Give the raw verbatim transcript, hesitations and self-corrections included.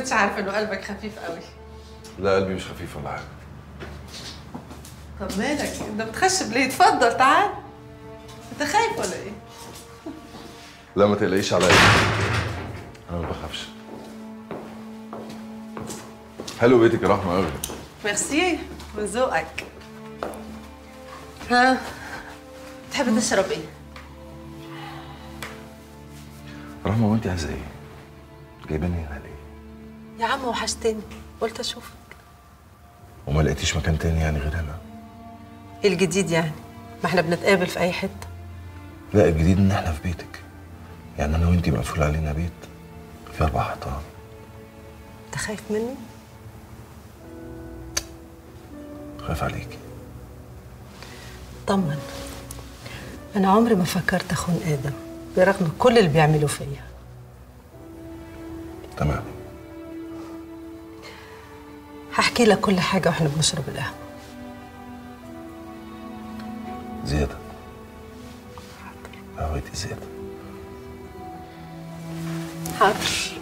كنتش عارفه انه قلبك خفيف قوي. لا قلبي مش خفيف ولا حاجه. طب مالك؟ انت بتخشب ليه؟ اتفضل تعال. انت خايف ولا ايه؟ لا ما تقلقيش عليا، انا ما بخافش. حلو بيتك يا رحمه قوي. ميرسي من ذوقك. ها تحب تشرب ايه؟ رحمه وانت عايزه ايه؟ جايباني هنا ليه؟ يا عم وحشتني، قلت اشوفك. وما لقيتيش مكان تاني يعني غير هنا؟ ايه الجديد يعني؟ ما احنا بنتقابل في اي حته. لا الجديد ان احنا في بيتك. يعني انا وانت مقفول علينا بيت في اربع حيطان. انت خايف مني؟ خايف عليكي. طمن، انا عمري ما فكرت اخون ادم برغم كل اللي بيعملوا فيا. تمام، هحكي لك كل حاجه واحنا بنشرب القهوه. زياده قهوتي زياده. حاضر.